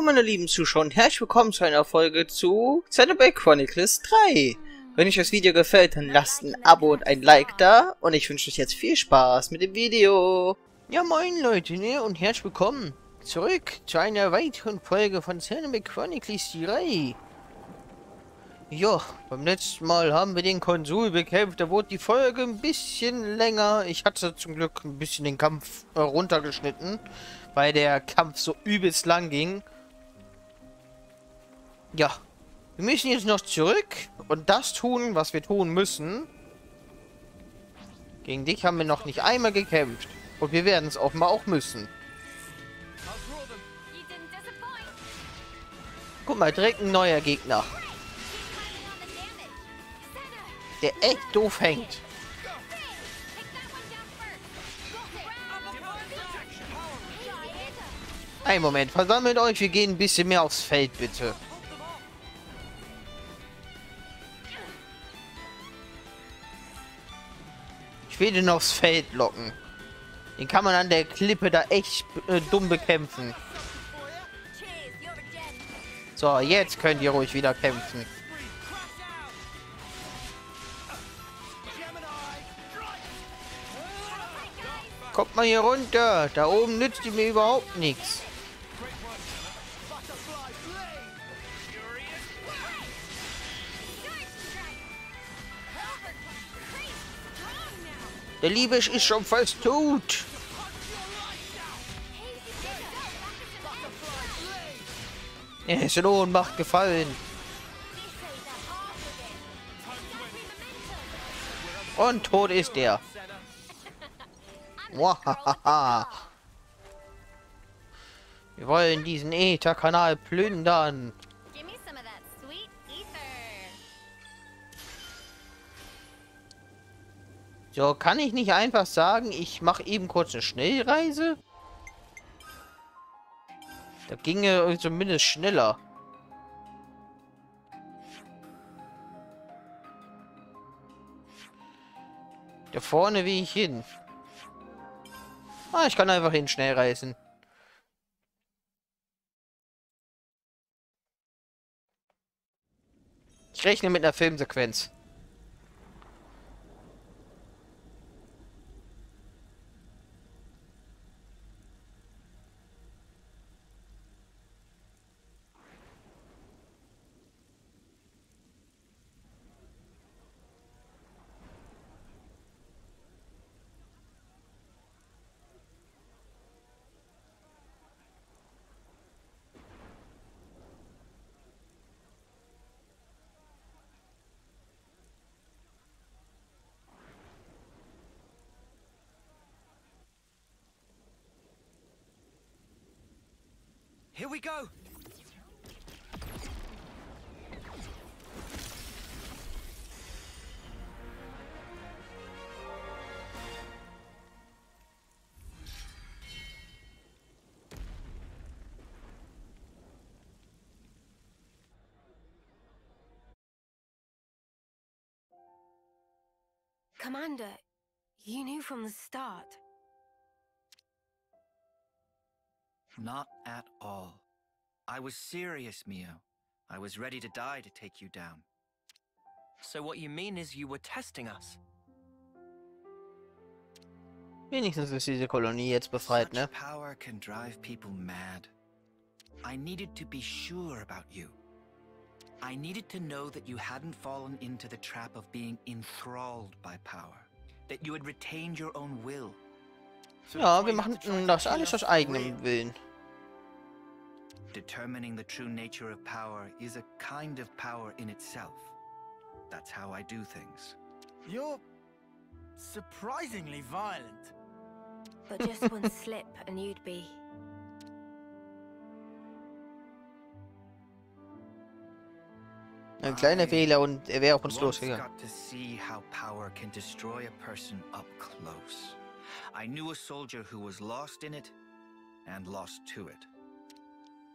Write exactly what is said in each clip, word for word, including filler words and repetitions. Hallo meine lieben Zuschauer und herzlich willkommen zu einer Folge zu Xenoblade Chronicles drei. Wenn euch das Video gefällt, dann lasst ein Abo und ein Like da und ich wünsche euch jetzt viel Spaß mit dem Video. Ja moin Leute, ne, und herzlich willkommen zurück zu einer weiteren Folge von Xenoblade Chronicles drei. Ja, beim letzten Mal haben wir den Konsul bekämpft, da wurde die Folge ein bisschen länger. Ich hatte zum Glück ein bisschen den Kampf äh, runtergeschnitten, weil der Kampf so übelst lang ging. Ja, wir müssen jetzt noch zurück und das tun, was wir tun müssen. Gegen dich haben wir noch nicht einmal gekämpft und wir werden es offenbar auch müssen. Guck mal, direkt ein neuer Gegner, der echt doof hängt. Ein Moment, versammelt euch, wir gehen ein bisschen mehr aufs Feld, bitte. Ich will den aufs Feld locken. Den kann man an der Klippe da echt äh, dumm bekämpfen. So, jetzt könnt ihr ruhig wieder kämpfen. Kommt mal hier runter. Da oben nützt die mir überhaupt nichts. Der Liebe ist schon fast tot. Er ist in Ohnmacht gefallen. Und tot ist er. Wir wollen diesen Ether-Kanal plündern. So, kann ich nicht einfach sagen, ich mache eben kurz eine Schnellreise? Da ginge zumindest schneller. Da vorne will ich hin. Ah, ich kann einfach hin schnell reisen. Ich rechne mit einer Filmsequenz. Here we go. Commander, you knew from the start. Not at all. I was serious, Mio. I was ready to die to take you down. So what you mean is you were testing us? Wenigstens ist diese Kolonie jetzt befreit, ne? Such power can drive people mad. I needed to be sure about you. I needed to know that you hadn't fallen into the trap of being enthralled by power. That you had retained your own will. Ja, wir machen das alles aus eigenem Willen. Determining the true nature of power is a kind of power in itself. That's how I do things. You're surprisingly violent. But just one slip and you'd be. Ein kleiner Fehler und er wäre auf uns losgegangen. I've got to see how power can destroy a person up close. I knew a soldier who was lost in it and lost to it.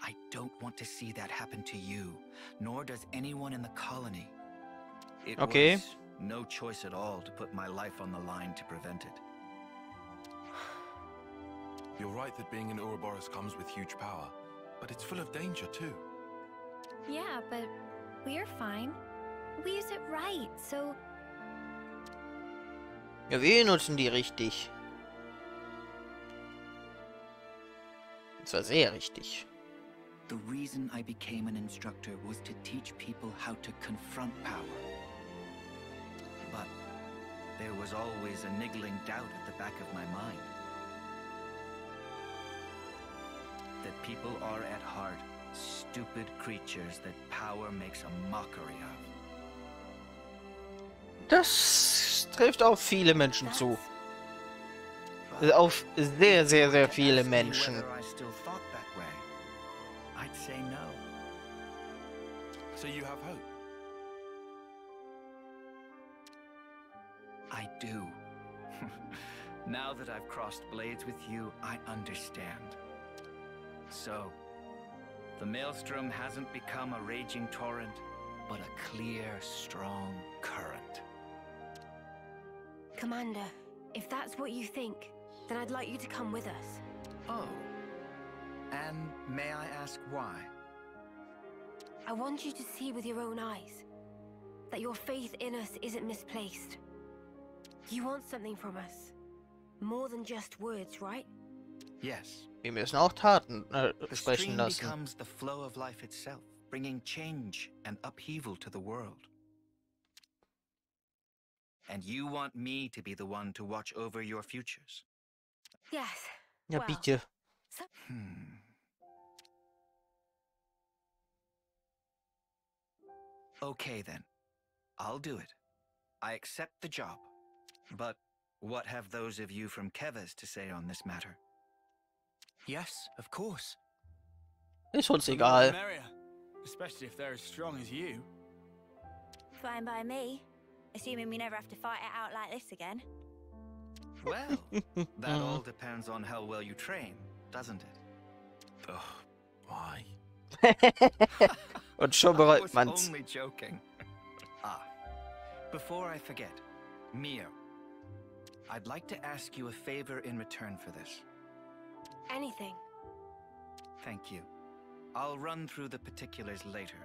I don't want to see that happen to you, nor does anyone in the colony. It okay. was no choice at all to put my life on the line to prevent it. You're right that being in Ouroboros comes with huge power, but it's full of danger too. Yeah, but we're fine. We use it right, so. Ja, wir nutzen die richtig. Das war sehr richtig. The reason I became an instructor was to teach people how to confront power. But there was always a niggling doubt at the back of my mind. That people are at heart stupid creatures that power makes a mockery of. Das trifft auf viele Menschen zu. Auf sehr, sehr, sehr viele Menschen. I'd say no. So you have hope? I do. Now that I've crossed blades with you, I understand. So, the Maelstrom hasn't become a raging torrent, but a clear, strong current. Commander, if that's what you think, then I'd like you to come with us. Oh. And may I ask why? I want you to see with your own eyes that your faith in us isn't misplaced. You want something from us. More than just words, right? Yes. Wir müssen auch Taten äh, sprechen lassen. The stream becomes the flow of life itself, bringing change and upheaval to the world. And you want me to be the one to watch over your futures? Yes. Ja, bitte. Hmm. Okay then, I'll do it. I accept the job. But what have those of you from Kevas to say on this matter? Yes, of course. Ist uns egal. Especially if they're as strong as you. Fine by me, assuming we never have to fight it out like this again. Well, that all depends on how well you train. Doesn't it? Oh, why? Und schon bereut man's. Only joking. Ah, before I forget, Mio, I'd like to ask you a favor in return for this. Anything. Thank you. I'll run through the particulars later.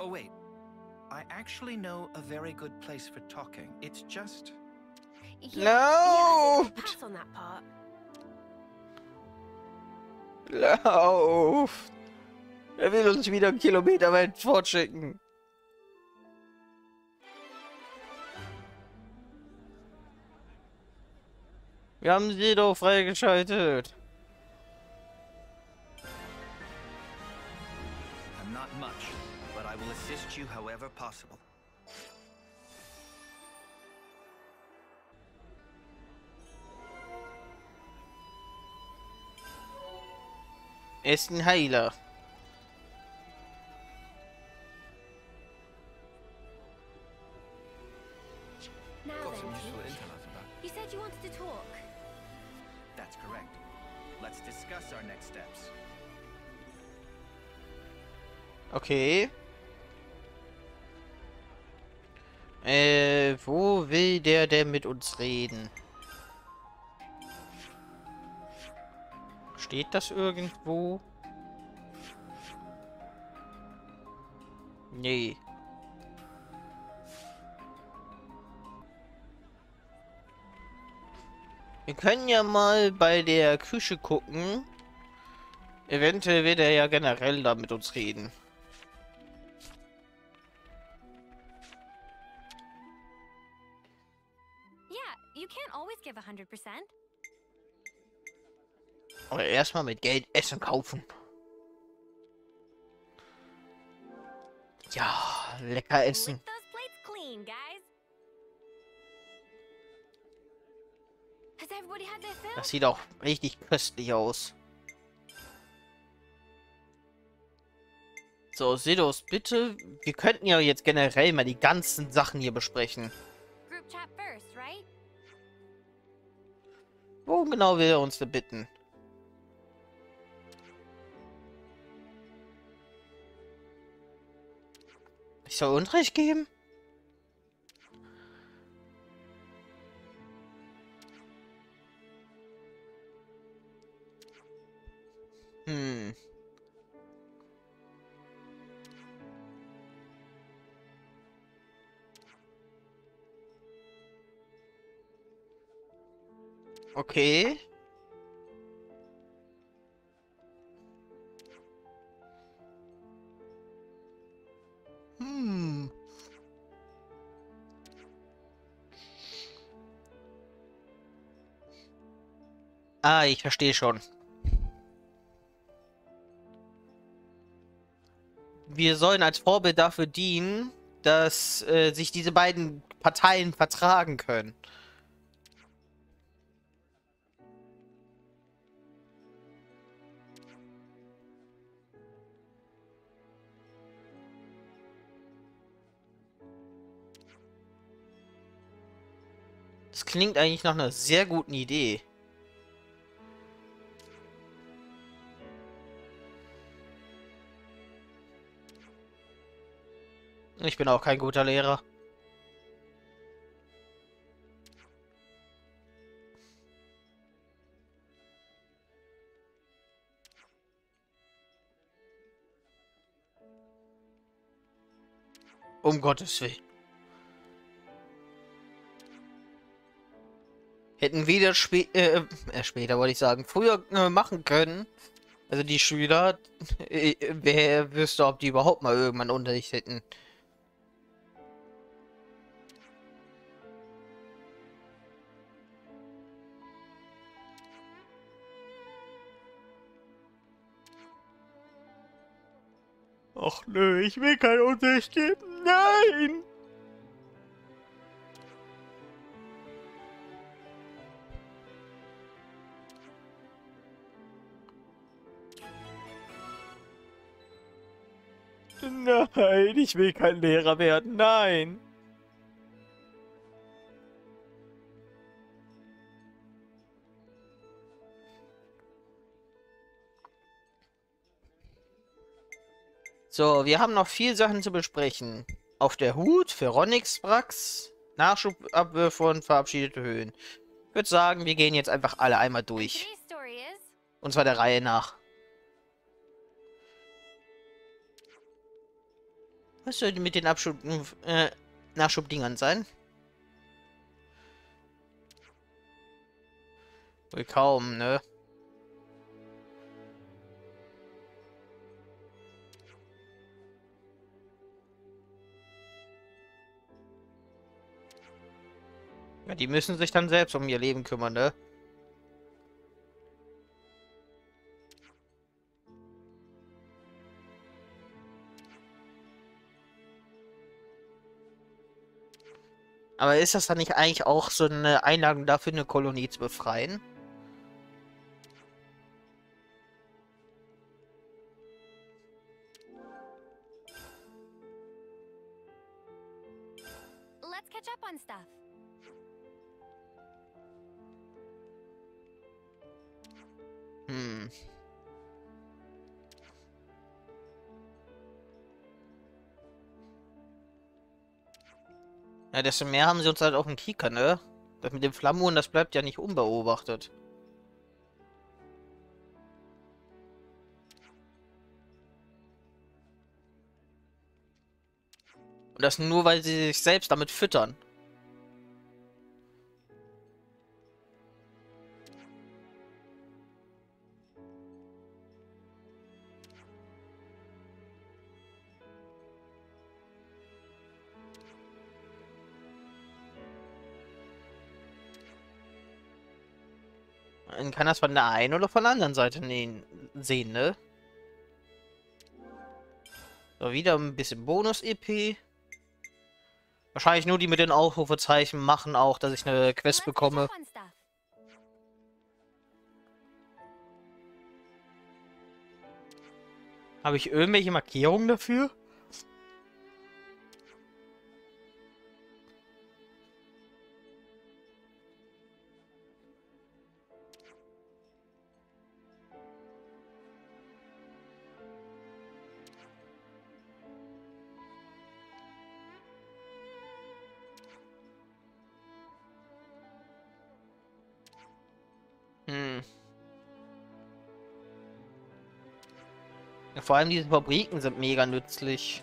Oh wait, I actually know a very good place for talking. It's just. Yeah, no. Yeah, pass on that part. Lauf! Er will uns wieder einen Kilometer weit fortschicken. Wir haben sie doch freigeschaltet. I'm not much, but I will assist you however possible. Ist ein Heiler. Got some useful intel out of that. You said you wanted to talk. That's correct. Let's discuss our next steps. Okay. Äh, wo will der denn mit uns reden? Steht das irgendwo? Nee. Wir können ja mal bei der Küche gucken. Eventuell wird er ja generell da mit uns reden. Yeah, you can't always give one hundred percent. Oder erstmal mit Geld Essen kaufen. Ja, lecker essen. Das sieht auch richtig köstlich aus. So, Sidos, bitte. Wir könnten ja jetzt generell mal die ganzen Sachen hier besprechen. Wo genau will er uns denn bitten? Ich soll Unrecht geben? Hm. Okay. Hm. Ah, ich verstehe schon. Wir sollen als Vorbild dafür dienen, dass äh, sich diese beiden Parteien vertragen können. Das klingt eigentlich nach einer sehr guten Idee. Ich bin auch kein guter Lehrer. Um Gottes Willen. Hätten wir das spä äh, äh, später, wollte ich sagen, früher äh, machen können. Also die Schüler, äh, wer wüsste, ob die überhaupt mal irgendwann Unterricht hätten. Ach nö, ich will keinen Unterricht geben. Nein! Nein, ich will kein Lehrer werden. Nein! So, wir haben noch viel Sachen zu besprechen. Auf der Hut für Ronix Brax, Nachschubabwürfe von verabschiedete Höhen. Ich würde sagen, wir gehen jetzt einfach alle einmal durch. Und zwar der Reihe nach. Was soll mit den Abschub äh, Nachschubdingern sein? Wohl kaum, ne? Ja, die müssen sich dann selbst um ihr Leben kümmern, ne? Aber ist das dann nicht eigentlich auch so eine Einladung dafür, eine Kolonie zu befreien? Let's catch up on stuff. Hm. Ja, desto mehr haben sie uns halt auf dem Kieker, ne? Das mit dem Flammuren, das bleibt ja nicht unbeobachtet. Und das nur, weil sie sich selbst damit füttern. Man kann das von der einen oder von der anderen Seite sehen, ne? So, wieder ein bisschen Bonus-E P. Wahrscheinlich nur die mit den Aufrufezeichen machen auch, dass ich eine Quest bekomme. Habe ich irgendwelche Markierungen dafür? Vor allem diese Fabriken sind mega nützlich.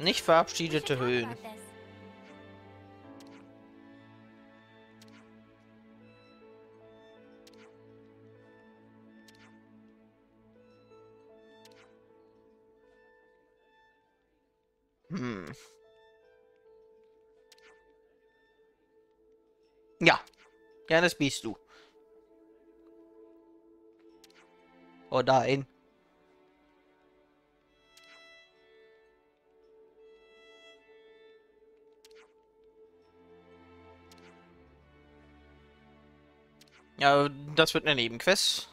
Nicht verabschiedete Höhlen. Hm. Ja. Ja, das bist du. Oh nein. Ja, das wird eine Nebenquest.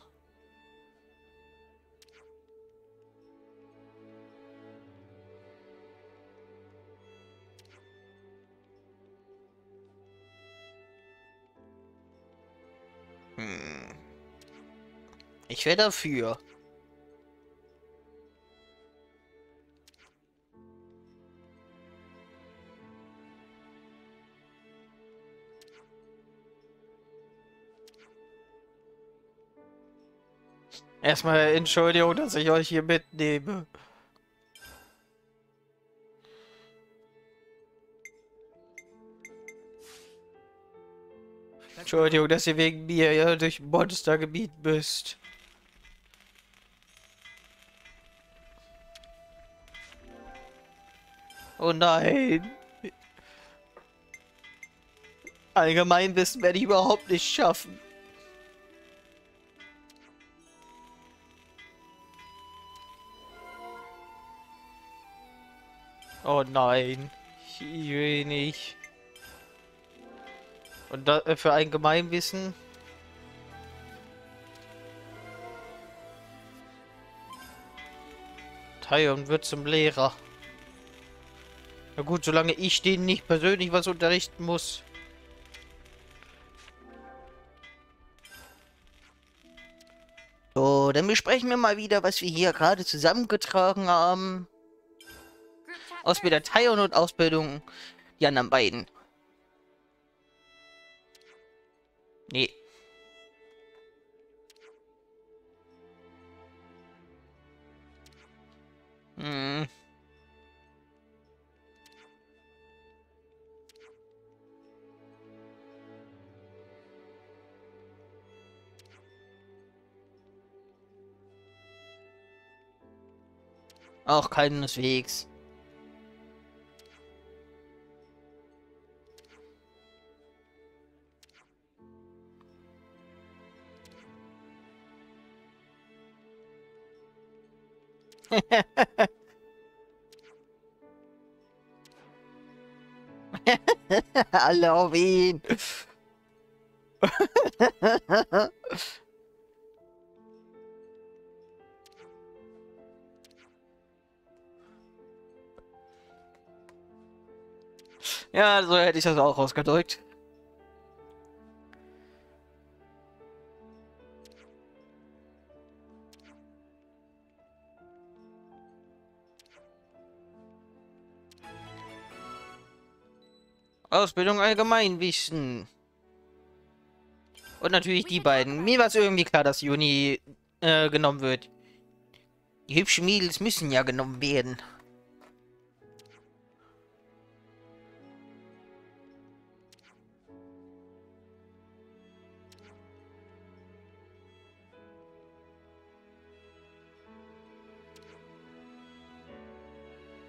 Hm. Ich wäre dafür. Erstmal Entschuldigung, dass ich euch hier mitnehme. Entschuldigung, dass ihr wegen mir ja durch Monstergebiet müsst. Oh nein. Allgemeinwissen werde ich überhaupt nicht schaffen. Oh nein, ich will nicht. Und da, für Allgemeinwissen? Taion wird zum Lehrer. Na gut, solange ich denen nicht persönlich was unterrichten muss. So, dann besprechen wir mal wieder, was wir hier gerade zusammengetragen haben. Ausbilder Taion und Ausbildung die anderen beiden. Nee. Hm. Auch keineswegs. Alle auf ihn. Ja, so hätte ich das auch ausgedrückt. Ausbildung Allgemeinwissen. Und natürlich die beiden. Mir war es irgendwie klar, dass Juni äh, genommen wird. Die hübschen Mädels müssen ja genommen werden.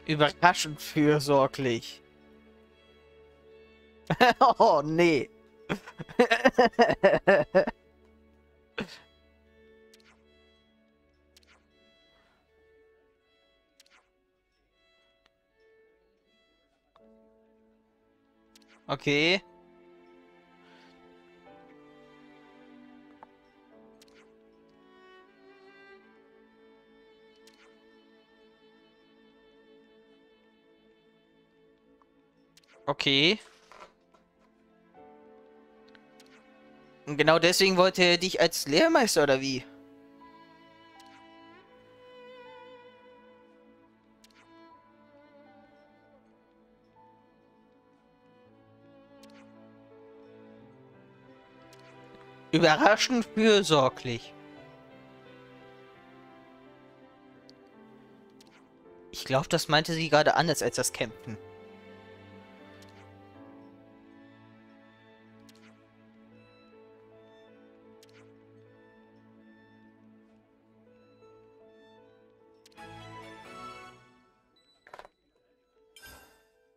Überraschend fürsorglich. Oh, nee. Okay. Okay. Und genau deswegen wollte er dich als Lehrmeister, oder wie? Überraschend fürsorglich. Ich glaube, das meinte sie gerade anders als das Campen.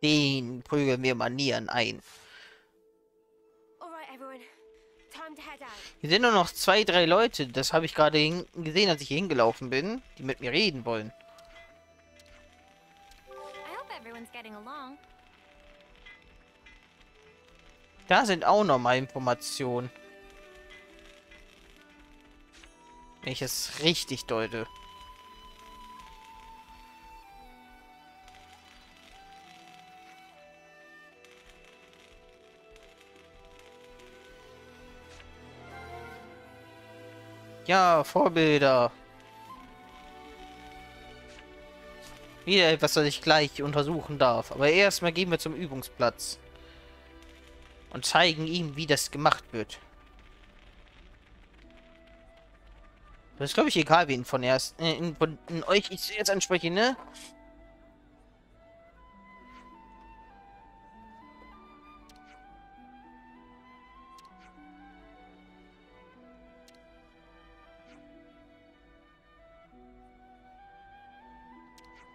Den prügeln wir Manieren ein. Hier sind nur noch zwei, drei Leute. Das habe ich gerade gesehen, als ich hier hingelaufen bin, die mit mir reden wollen. Da sind auch noch mal Informationen. Wenn ich es richtig deute. Ja, Vorbilder. Wieder etwas, das ich gleich untersuchen darf. Aber erstmal gehen wir zum Übungsplatz. Und zeigen ihm, wie das gemacht wird. Das ist, glaube ich, egal, wen von, erst, äh, in, von in euch ich jetzt anspreche, ne?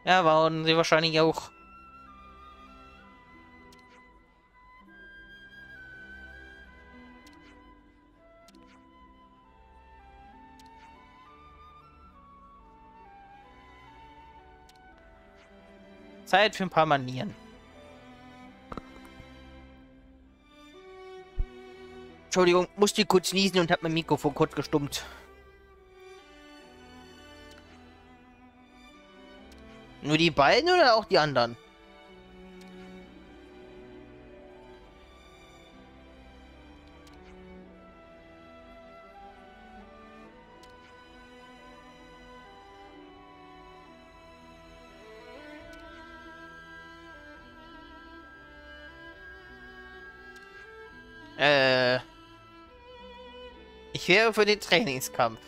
Ja, waren sie wahrscheinlich auch. Zeit für ein paar Manieren. Entschuldigung, musste kurz niesen und hab mein Mikrofon kurz gestummt. Nur die beiden oder auch die anderen? Äh. Ich wäre für den Trainingskampf.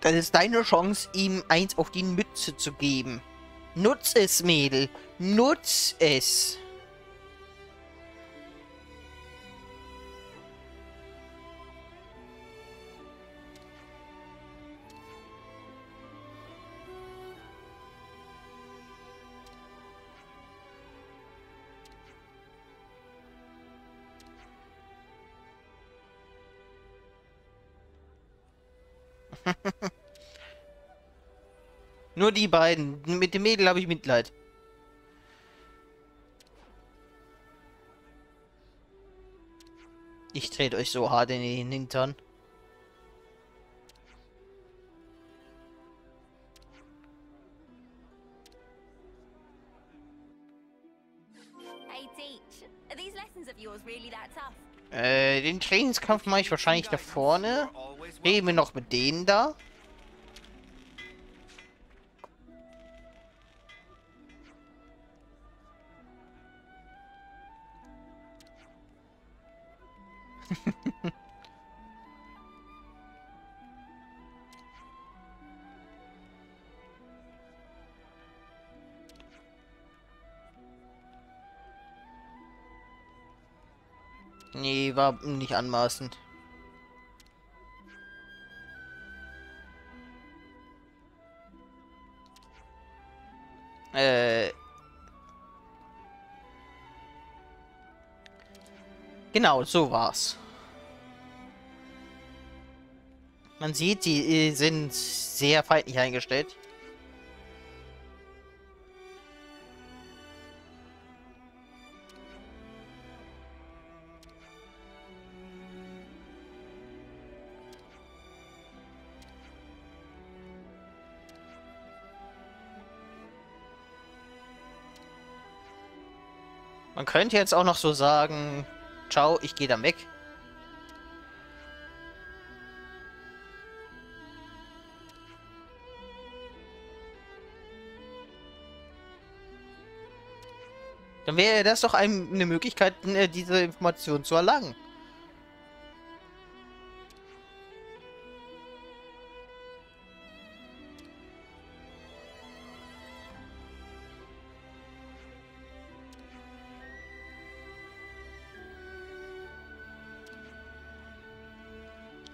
Das ist deine Chance, ihm eins auf die Mütze zu geben. Nutz es, Mädel. Nutz es. Nur die beiden. Mit dem Mädel habe ich Mitleid. Ich trete euch so hart in den Hintern. Äh, den Trainingskampf mache ich wahrscheinlich da vorne. Reden wir noch mit denen da. Nee, war nicht anmaßend. Äh. Genau, so war's. Man sieht, die sind sehr feindlich eingestellt. Man könnte jetzt auch noch so sagen, ciao, ich gehe dann weg. Dann wäre das doch eine Möglichkeit, diese Information zu erlangen.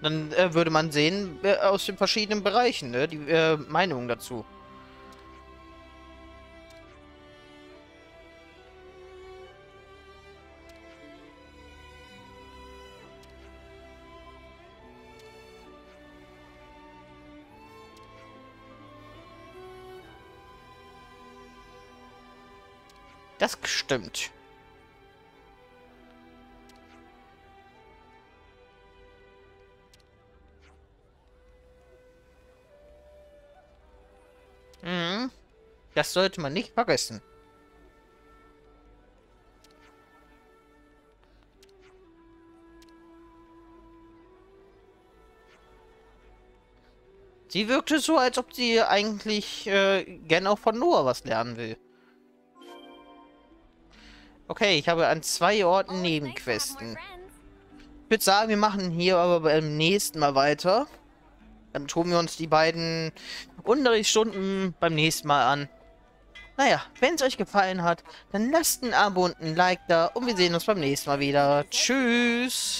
Dann äh, würde man sehen, äh, aus den verschiedenen Bereichen, ne, die äh, Meinungen dazu. Das stimmt. Mhm. Das sollte man nicht vergessen. Sie wirkte so, als ob sie eigentlich äh, gern auch von Noah was lernen will. Okay, ich habe an zwei Orten Nebenquesten. Ich würde sagen, wir machen hier aber beim nächsten Mal weiter. Dann tun wir uns die beiden Unterrichtsstunden beim nächsten Mal an. Naja, wenn es euch gefallen hat, dann lasst ein Abo und ein Like da und wir sehen uns beim nächsten Mal wieder. Tschüss!